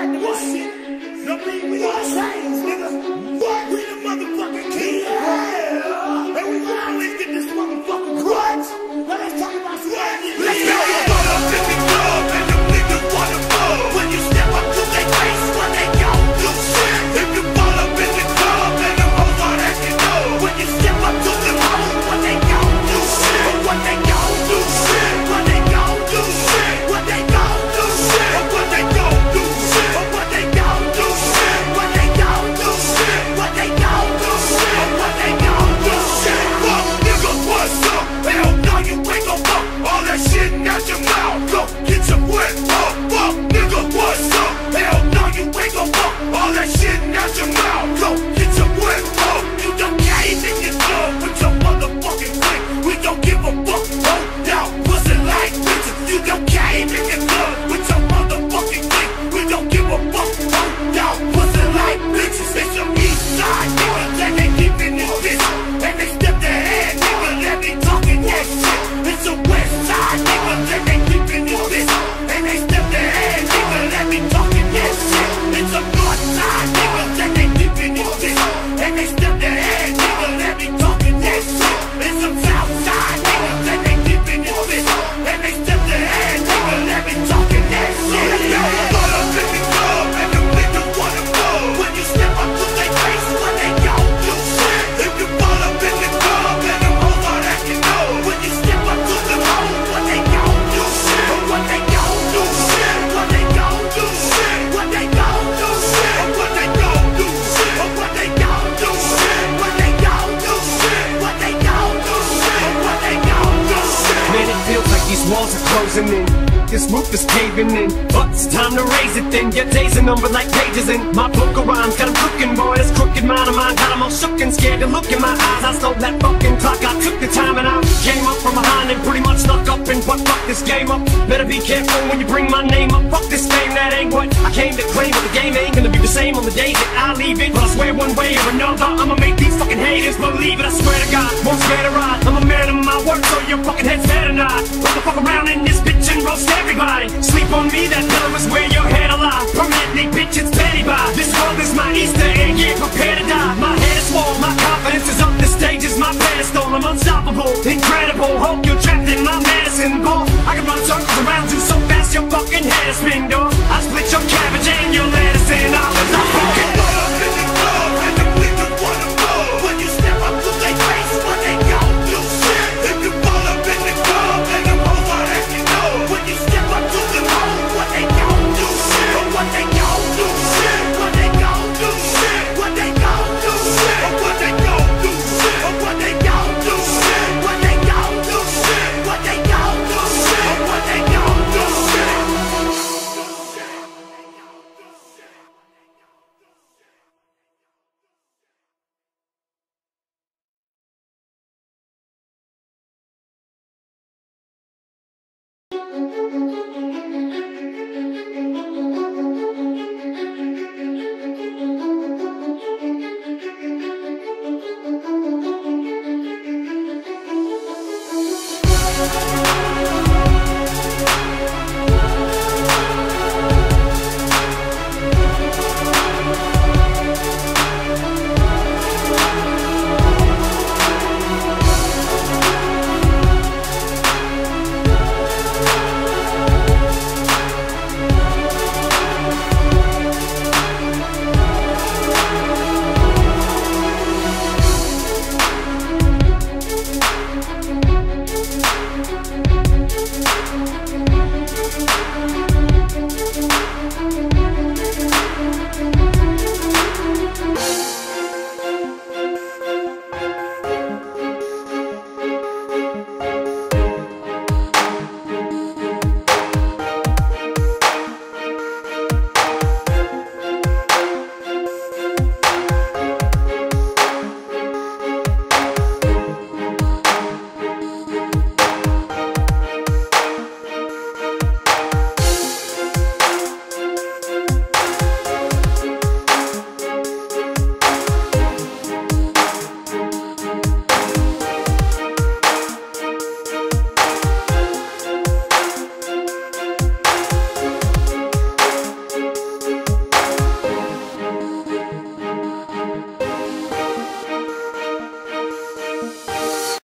tired of this shit. Don't think we all changed, nigga. Fuck, we the motherfucking king. Yeah. And we gonna always get this motherfucking crunch. Now let's talk about some shit. Let's go. Walls are closing in, this roof is caving in, but it's time to raise it then. Your days are numbered like pages in my book of rhymes. Got a cooking boy, this crooked mind of mine got him all shook and scared to look in my eyes. I stole that fucking clock, I took the time and I came up from behind and pretty much snuck up and fucked this game up. Better be careful when you bring my name up. Fuck this game, that ain't what I came to claim, but the game ain't gonna be the same on the day that I leave it. But I swear one way or another, I'ma make these fucking haters believe it. I swear to God, won't scare to ride. I'm a man of my word, so your fucking head's better not. Around in this bitch and roast everybody. Sleep on me, that pillow is where your head alive. Permanently, bitch, it's petty by. This world is my Easter egg, yeah, prepare to die. My head is full, my confidence is up. The stage is my pedestal, I'm unstoppable, incredible. Hope you're trapped in my medicine ball. I can run circles around you so fast your fucking head is spinning, dog.